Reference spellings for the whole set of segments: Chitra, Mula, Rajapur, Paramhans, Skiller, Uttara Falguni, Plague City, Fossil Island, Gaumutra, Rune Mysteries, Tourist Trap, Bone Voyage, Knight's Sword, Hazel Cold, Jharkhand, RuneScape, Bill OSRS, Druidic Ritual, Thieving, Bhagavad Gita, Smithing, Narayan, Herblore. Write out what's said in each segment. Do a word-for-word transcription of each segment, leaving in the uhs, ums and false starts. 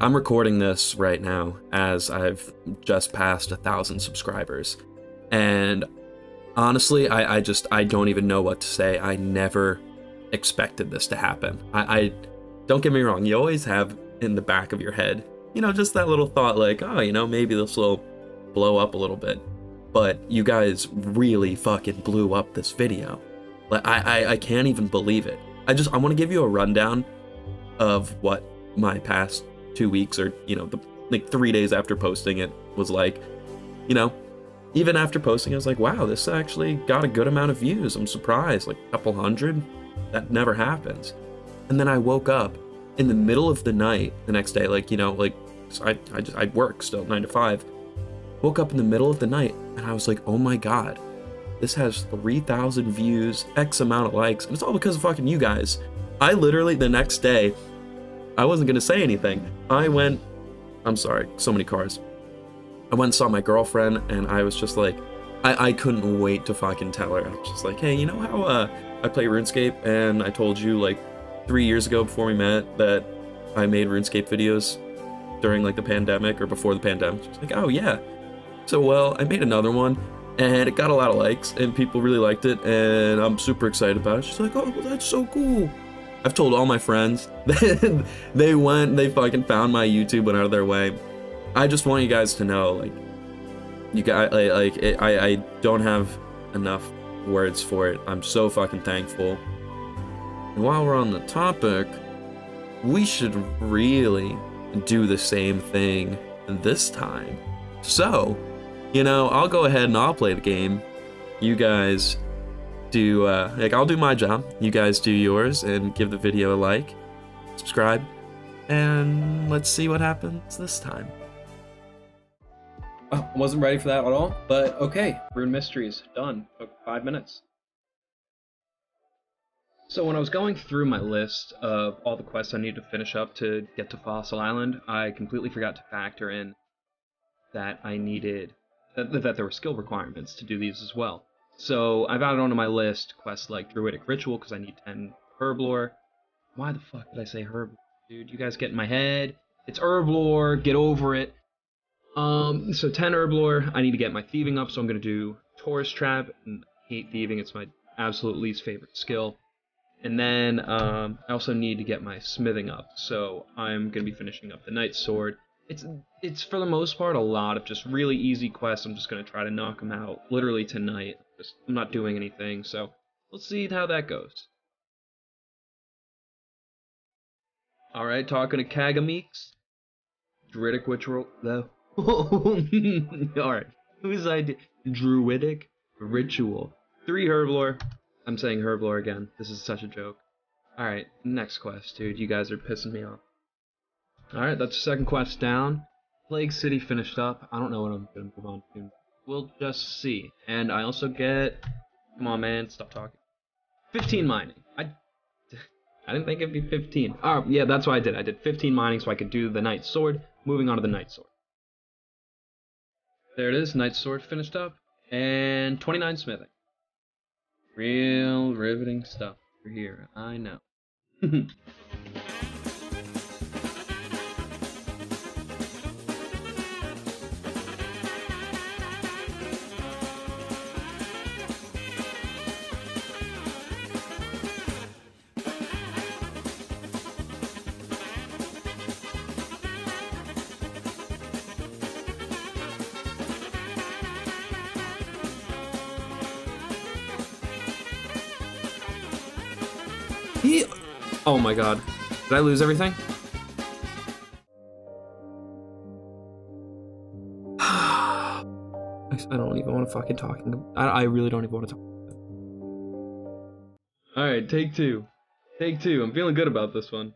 I'm recording this right now as I've just passed a thousand subscribers, and honestly, I, I just, I don't even know what to say. I never expected this to happen. I, I, don't get me wrong, you always have in the back of your head, you know, just that little thought like, oh, you know, maybe this will blow up a little bit. But you guys really fucking blew up this video. Like, I, I, I can't even believe it. I just, I want to give you a rundown of what my past two weeks or, you know, the, like three days after posting it was like. You know, even after posting, I was like, wow, this actually got a good amount of views. I'm surprised, like a couple hundred. That never happens. And then I woke up in the middle of the night the next day, like, you know, like, so I, I, just, I work still nine to five. Woke up in the middle of the night and I was like, oh my God, this has three thousand views, X amount of likes. And it's all because of fucking you guys. I literally, the next day, I wasn't going to say anything. I went, I'm sorry, so many cars. I went and saw my girlfriend and I was just like, I, I couldn't wait to fucking tell her. I was just like, hey, you know how uh, I play RuneScape, and I told you like three years ago before we met that I made RuneScape videos during like the pandemic or before the pandemic. She was like, oh yeah. So, well, I made another one and it got a lot of likes and people really liked it and I'm super excited about it. She's like, oh, well, that's so cool. I've told all my friends. They went, they fucking found my YouTube, went out of their way. I just want you guys to know, like, you guys, like, it, I, I don't have enough words for it. I'm so fucking thankful. And while we're on the topic, we should really do the same thing this time. So, you know, I'll go ahead and I'll play the game. You guys do, uh, like, I'll do my job. You guys do yours and give the video a like, subscribe, and let's see what happens this time. I wasn't ready for that at all, but okay. Rune Mysteries, done. Took five minutes. So when I was going through my list of all the quests I needed to finish up to get to Fossil Island, I completely forgot to factor in that I needed, that, that there were skill requirements to do these as well. So I've added onto my list quests like Druidic Ritual, because I need ten Herblore. Why the fuck did I say Herblore? Dude, you guys get in my head. It's Herblore, get over it. Um, so ten Herblore, I need to get my Thieving up, so I'm going to do Tourist Trap. And I hate Thieving, it's my absolute least favorite skill. And then um, I also need to get my Smithing up, so I'm going to be finishing up the Knight's Sword. It's, it's for the most part a lot of just really easy quests. I'm just going to try to knock them out literally tonight. Just, I'm not doing anything, so let's see how that goes. Alright, talking to Kagameeks. Druidic Ritual, though. Alright, whose idea? Druidic Ritual. Three Herblore. I'm saying Herblore again. This is such a joke. Alright, next quest, dude. You guys are pissing me off. Alright, that's the second quest down. Plague City finished up. I don't know what I'm going to move on to. We'll just see. And I also get... Come on, man. Stop talking. fifteen mining. I I didn't think it'd be fifteen. Oh, yeah, that's what I did. I did fifteen mining so I could do the Knight's Sword. Moving on to the Knight's Sword. There it is. Knight's Sword finished up. And twenty-nine smithing. Real riveting stuff for here. I know. He, oh my God, did I lose everything? I don't even want to fucking talk. I, I really don't even want to talk. Alright, take two. Take two. I'm feeling good about this one.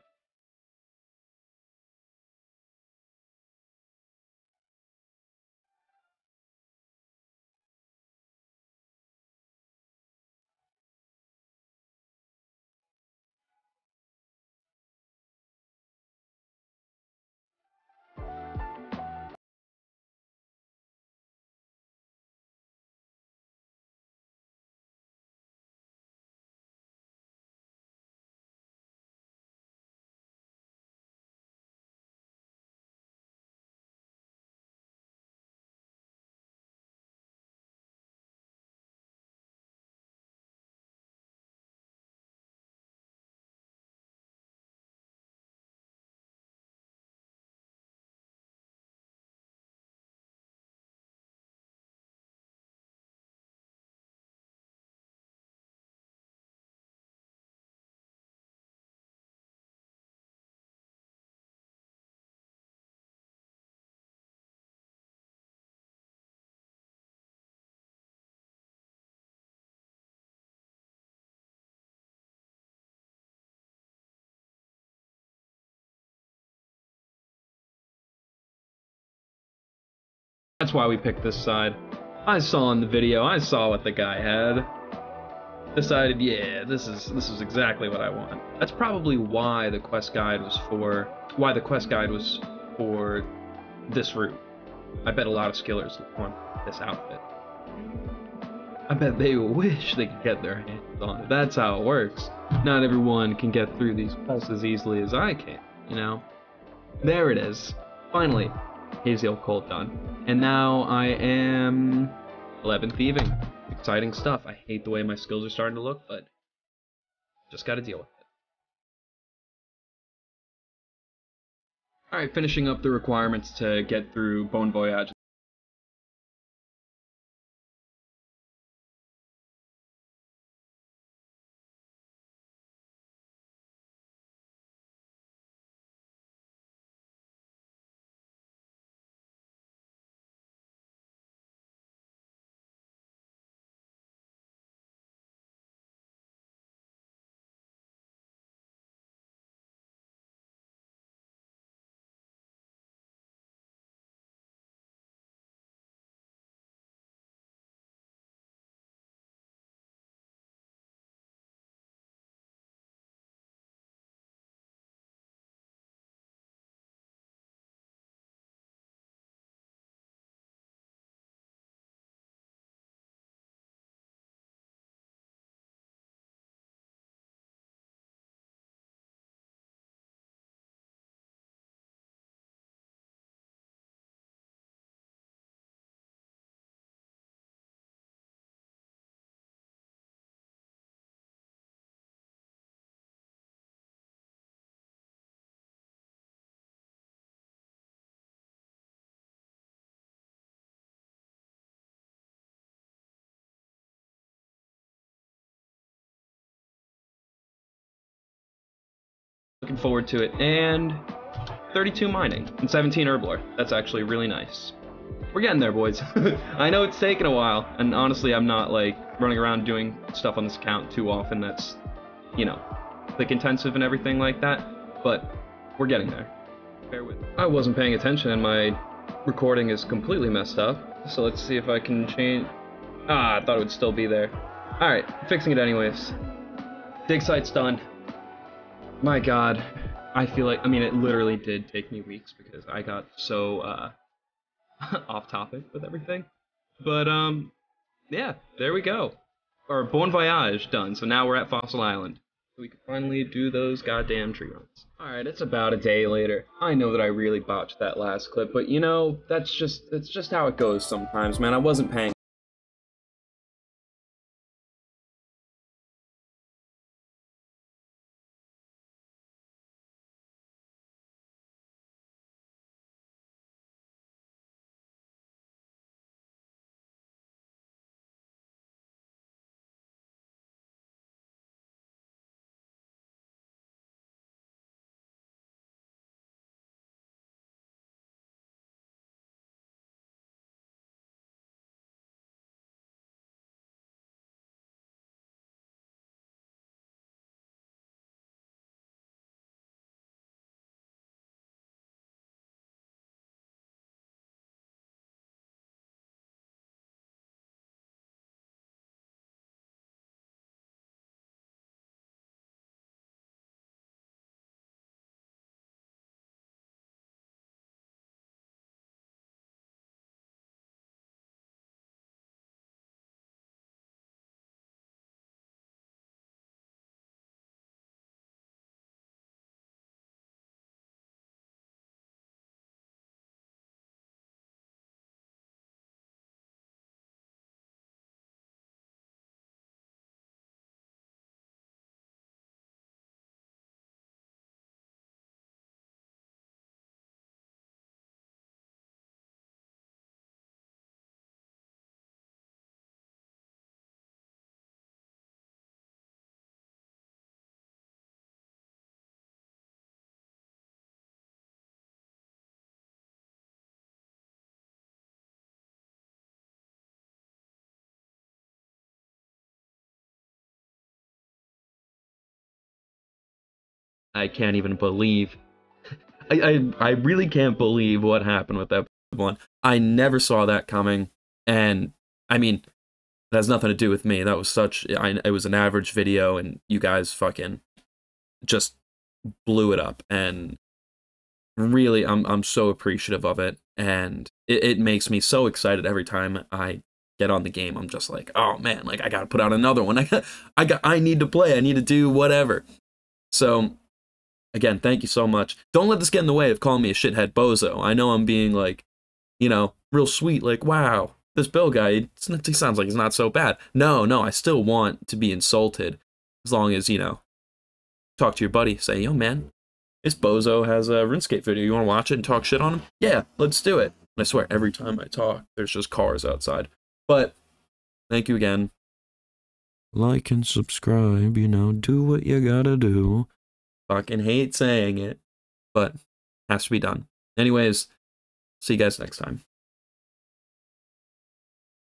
That's why we picked this side. I saw in the video, I saw what the guy had. Decided, yeah, this is this is exactly what I want. That's probably why the quest guide was for why the quest guide was for this route. I bet a lot of skillers want this outfit. I bet they wish they could get their hands on it. That's how it works. Not everyone can get through these quests as easily as I can, you know? There it is. Finally, Hazel Cold done. And now I am eleven Thieving. Exciting stuff. I hate the way my skills are starting to look, but just gotta deal with it. Alright, finishing up the requirements to get through Bone Voyage. Looking forward to it, and thirty-two mining, and seventeen Herblore. That's actually really nice. We're getting there, boys. I know it's taken a while, and honestly, I'm not, like, running around doing stuff on this account too often that's, you know, click intensive and everything like that, but we're getting there. Bear with me. I wasn't paying attention, and my recording is completely messed up, so let's see if I can change... Ah, I thought it would still be there. Alright, fixing it anyways. Dig site's done. My god, I feel like, I mean, it literally did take me weeks because I got so uh, off topic with everything. But, um, yeah, there we go. Our Bon Voyage done, so now we're at Fossil Island. So we can finally do those goddamn tree runs. Alright, it's about a day later. I know that I really botched that last clip, but you know, that's just, that's just how it goes sometimes, man. I wasn't paying. I can't even believe, I, I, I really can't believe what happened with that. one. I never saw that coming, and I mean, that has nothing to do with me. That was such, I, it was an average video, and you guys fucking just blew it up, and really, I'm I'm so appreciative of it, and it, it makes me so excited every time I get on the game. I'm just like, oh man, like I gotta put out another one. I got, I got, I need to play. I need to do whatever. So, again, thank you so much. Don't let this get in the way of calling me a shithead bozo. I know I'm being like, you know, real sweet. Like, wow, this Bill guy, he sounds like he's not so bad. No, no, I still want to be insulted, as long as, you know, talk to your buddy, say, yo man, this bozo has a RuneScape video. You want to watch it and talk shit on him? Yeah, let's do it. And I swear, every time I talk, there's just cars outside. But thank you again. Like and subscribe, you know, do what you gotta do. Fucking hate saying it, but has to be done. Anyways, see you guys next time.